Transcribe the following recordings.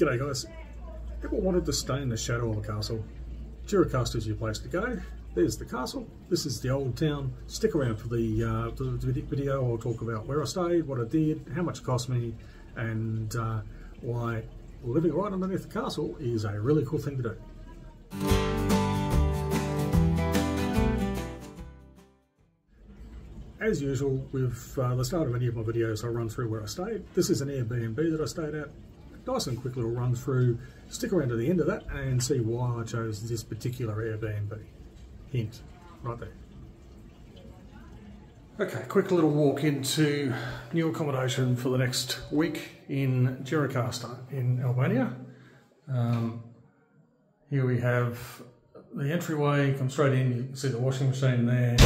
G'day guys, ever wanted to stay in the shadow of a castle? Gjirokaster is your place to go. There's the castle, this is the old town. Stick around for the video. I'll talk about where I stayed, what I did, how much it cost me, and why living right underneath the castle is a really cool thing to do. As usual, with the start of any of my videos, I run through where I stayed. This is an Airbnb that I stayed at. Nice and quick little run through. Stick around to the end of that and see why I chose this particular Airbnb. Hint, right there. Okay, quick little walk into new accommodation for the next week in Gjirokaster in Albania. Here we have the entryway. Come straight in, you can see the washing machine there.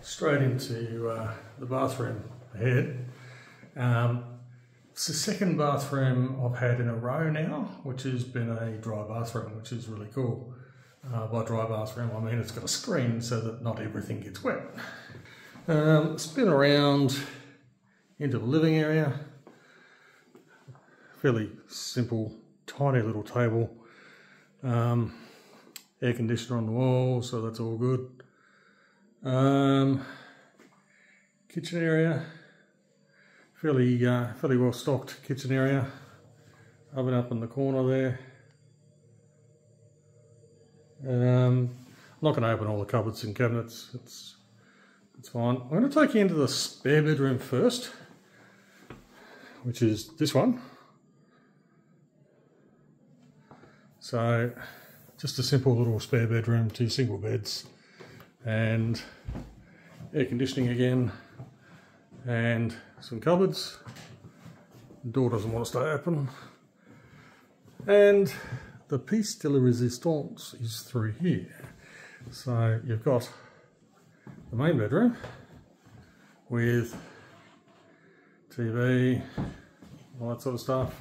Straight into the bathroom ahead. It's the second bathroom I've had in a row now, which has been a dry bathroom, which is really cool. By dry bathroom, I mean it's got a screen so that not everything gets wet. Spin around into the living area. Fairly simple, tiny little table. Air conditioner on the wall, so that's all good. Kitchen area. Fairly well stocked kitchen area. Oven up in the corner there. I'm not going to open all the cupboards and cabinets. It's fine. I'm going to take you into the spare bedroom first, which is this one. So just a simple little spare bedroom, two single beds, and air conditioning again, and some cupboards. The door doesn't want to stay open. And the piece de la resistance is through here. So you've got the main bedroom with TV, all that sort of stuff.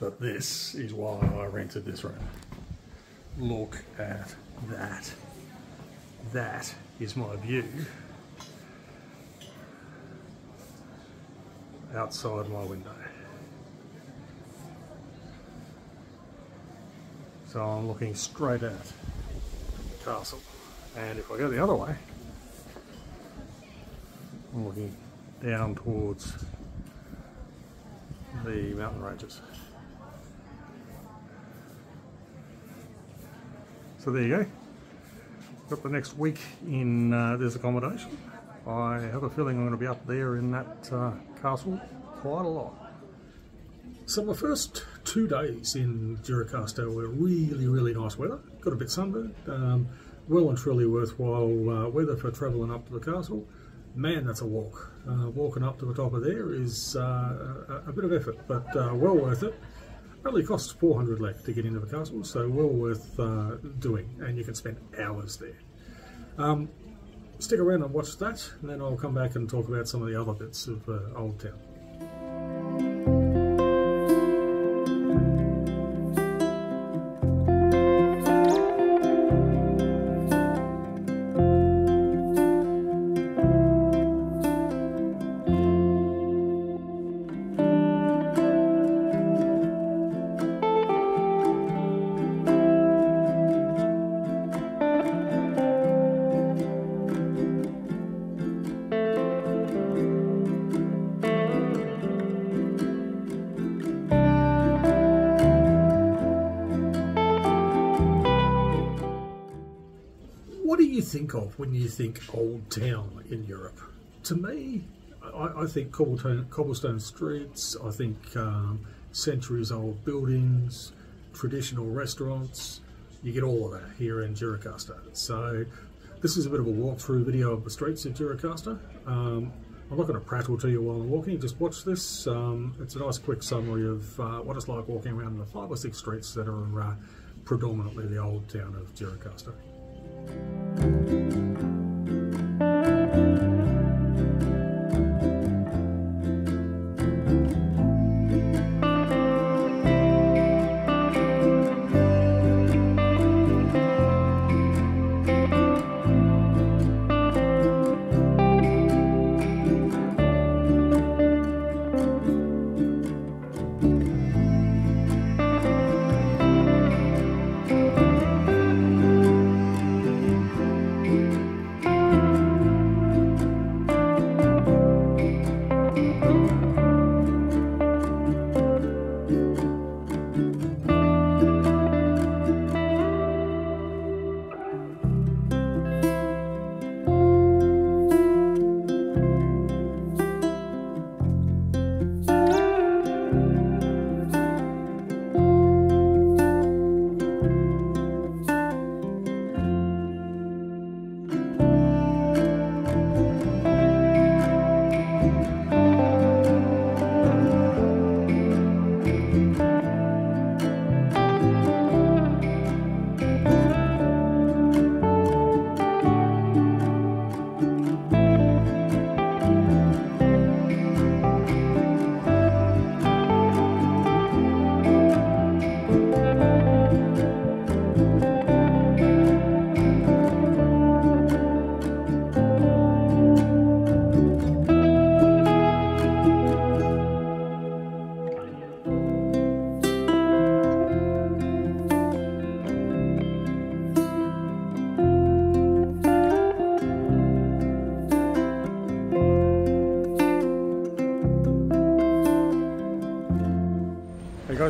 But this is why I rented this room. Look at that. That is my view outside my window. So I'm looking straight out the castle. And if I go the other way, I'm looking down towards the mountain ranges. So there you go. Got the next week in this accommodation. I have a feeling I'm going to be up there in that castle quite a lot. So my first 2 days in Gjirokaster were really nice weather. Got a bit sunburned. Well and truly worthwhile weather for travelling up to the castle. Man, that's a walk. Walking up to the top of there is a bit of effort, but well worth it. Only costs 400 lek to get into the castle, so well worth doing, and you can spend hours there. Stick around and watch that, and then I'll come back and talk about some of the other bits of Old Town. Think of when you think old town in Europe. To me, I think cobblestone streets, I think centuries old buildings, traditional restaurants. You get all of that here in Gjirokaster. So this is a bit of a walkthrough video of the streets of Gjirokaster. I'm not going to prattle to you while I'm walking, just watch this. It's a nice quick summary of what it's like walking around the 5 or 6 streets that are predominantly the old town of Gjirokaster.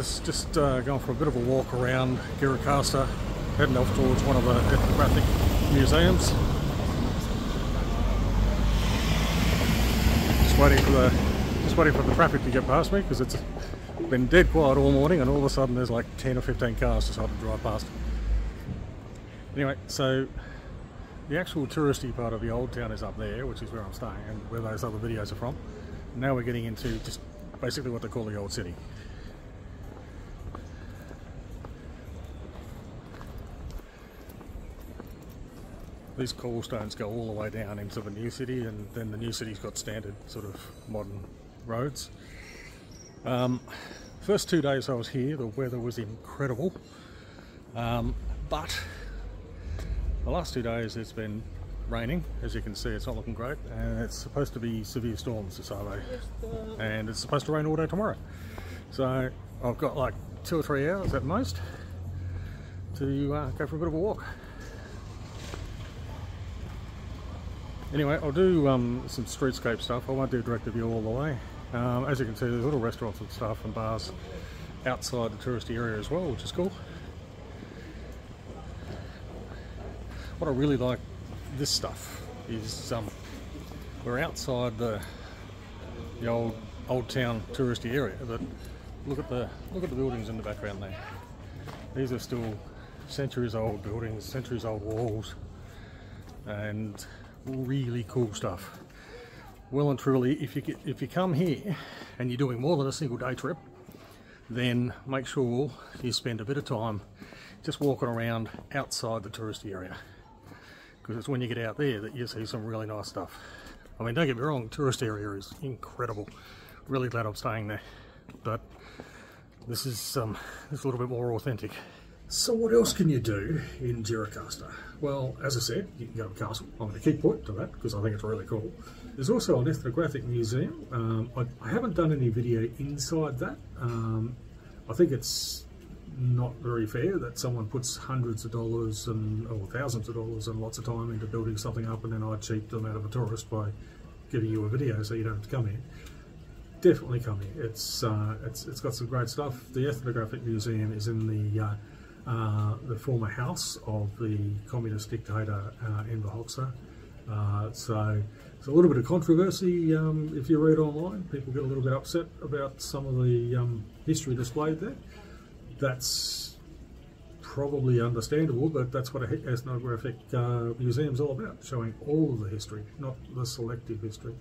guys, just going for a bit of a walk around Gjirokaster, heading off towards one of the ethnographic museums. Just waiting for the traffic to get past me, because it's been dead quiet all morning and all of a sudden there's like 10 or 15 cars decided to drive past. Anyway, so the actual touristy part of the old town is up there, which is where I'm staying and where those other videos are from. Now we're getting into just basically what they call the old city. These cobblestones go all the way down into the new city, and then the new city's got standard sort of modern roads. First 2 days I was here, the weather was incredible, but the last 2 days it's been raining. As you can see, it's not looking great, and it's supposed to be severe storms this Saturday, and it's supposed to rain all day tomorrow. So I've got like 2 or 3 hours at most to go for a bit of a walk. Anyway, I'll do some streetscape stuff. I won't do direct view all the way. As you can see, there's little restaurants and stuff and bars outside the touristy area as well, which is cool. What I really like this stuff is we're outside the old town touristy area, but look at the buildings in the background there. These are still centuries old buildings, centuries old walls, and really cool stuff. Well and truly, if you come here and you're doing more than a single day trip, then make sure you spend a bit of time just walking around outside the touristy area, because it's when you get out there that you see some really nice stuff. I mean, don't get me wrong, tourist area is incredible. Really glad I'm staying there, but this is a little bit more authentic. So what else can you do in Gjirokaster? Well, as I said, you can go to the castle. I'm going to keep pointing to that because I think it's really cool. There's also an ethnographic museum. I haven't done any video inside that. I think it's not very fair that someone puts hundreds of dollars and or thousands of dollars and lots of time into building something up, and then I cheat them out of a tourist by giving you a video so you don't have to come here. Definitely come here. It's got some great stuff. The ethnographic museum is in the former house of the communist dictator Enver Hoxha. So there's a little bit of controversy. If you read online, people get a little bit upset about some of the history displayed there. That's probably understandable, but that's what an ethnographic museum's all about, showing all of the history, not the selective history.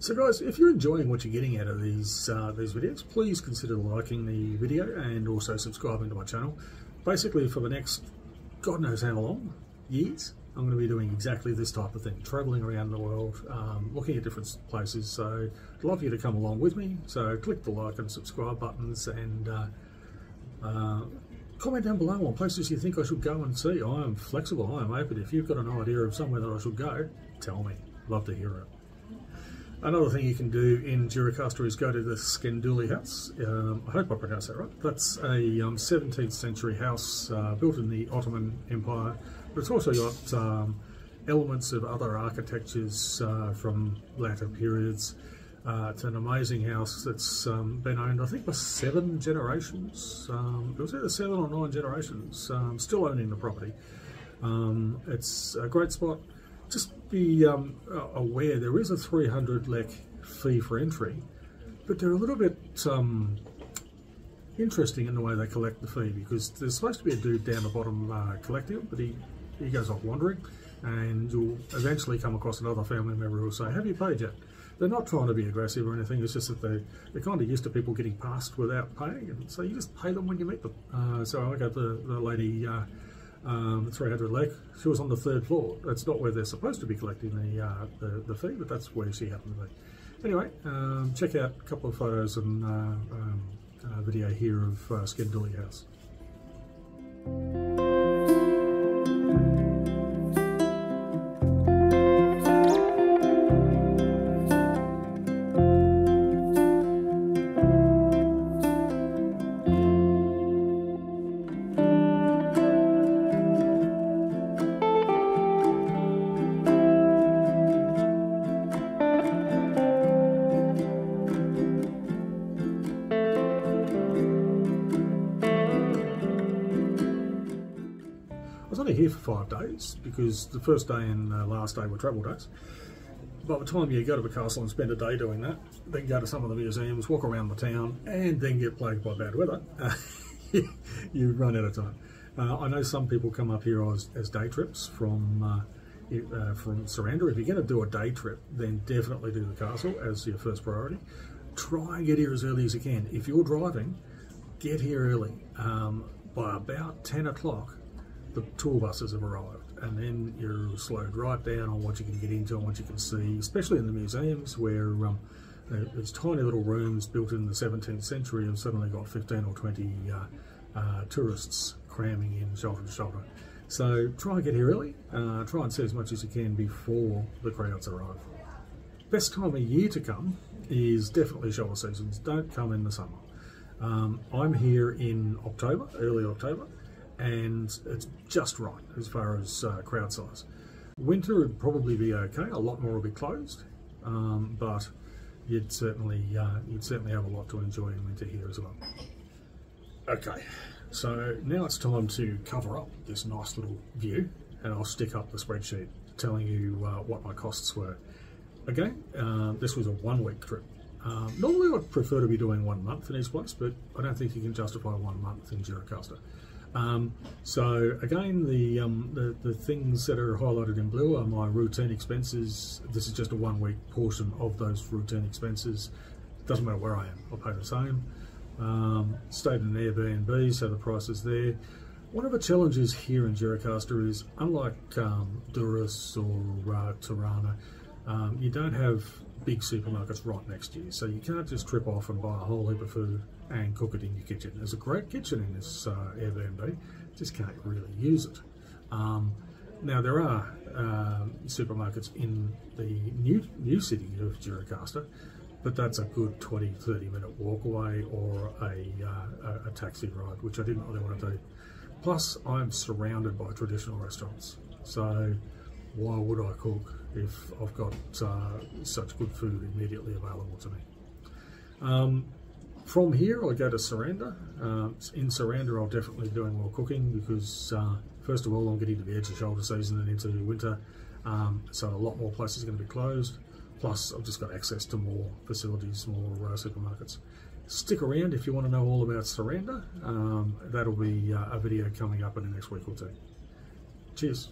So guys, if you're enjoying what you're getting out of these videos, please consider liking the video and also subscribing to my channel. Basically, for the next God knows how long, years, I'm going to be doing exactly this type of thing, travelling around the world, looking at different places. So I'd love you to come along with me. So click the like and subscribe buttons, and comment down below on places you think I should go and see. I am flexible, I am open. If you've got an idea of somewhere that I should go, tell me. Love to hear it. Another thing you can do in Gjirokaster is go to the Skenduli House. I hope I pronounced that right. That's a 17th century house built in the Ottoman Empire, but it's also got elements of other architectures from latter periods. It's an amazing house that's been owned, I think, by 7 generations. It was either 7 or 9 generations, still owning the property. It's a great spot. Just be aware there is a 300 lek fee for entry, but they're a little bit interesting in the way they collect the fee, because there's supposed to be a dude down the bottom collecting it, but he goes off wandering, and you'll eventually come across another family member who'll say, "Have you paid yet?" They're not trying to be aggressive or anything, it's just that they're kind of used to people getting passed without paying, and so you just pay them when you meet them. So I got the lady, 300 lek. She was on the 3rd floor. That's not where they're supposed to be collecting the fee, but that's where she happened to be. Anyway, check out a couple of photos and a video here of Skenduli House. only here for 5 days because the first day and last day were travel days. By the time you go to the castle and spend a day doing that, then go to some of the museums, walk around the town, and then get plagued by bad weather, you run out of time. I know some people come up here as day trips from Saranda. If you're going to do a day trip, then definitely do the castle as your first priority. Try and get here as early as you can. If you're driving, get here early. By about 10 o'clock, the tour buses have arrived, and then you're slowed right down on what you can get into and what you can see, especially in the museums where there's tiny little rooms built in the 17th century and suddenly got 15 or 20 tourists cramming in shoulder to shoulder. So try and get here early, try and see as much as you can before the crowds arrive. Best time of year to come is definitely shoulder seasons. Don't come in the summer. I'm here in October, early October, and it's just right as far as crowd size. Winter would probably be okay, a lot more will be closed, but you'd certainly have a lot to enjoy in winter here as well. Okay. So now it's time to cover up this nice little view, and I'll stick up the spreadsheet telling you what my costs were. Again, this was a one-week trip. Normally I'd prefer to be doing 1 month in each place, but I don't think you can justify 1 month in Gjirokaster. So again, the things that are highlighted in blue are my routine expenses. This is just a one-week portion of those routine expenses. Doesn't matter where I am, I'll pay the same. Stayed in an Airbnb, so the price is there. One of the challenges here in Gjirokaster is, unlike Duras or Tirana, you don't have big supermarkets right next to you, so you can't just trip off and buy a whole heap of food and cook it in your kitchen. There's a great kitchen in this Airbnb, just can't really use it. Now there are supermarkets in the new city of Gjirokaster, but that's a good 20-30 minute walk away or a taxi ride, which I didn't really want to do. Plus, I'm surrounded by traditional restaurants, so why would I cook if I've got such good food immediately available to me? From here, I go to Saranda. In Saranda, I'll definitely be doing more cooking because, first of all, I'm getting to the edge of shoulder season and into winter, so a lot more places are going to be closed. Plus, I've just got access to more facilities, more supermarkets. Stick around if you want to know all about Saranda. That'll be a video coming up in the next week or two. Cheers.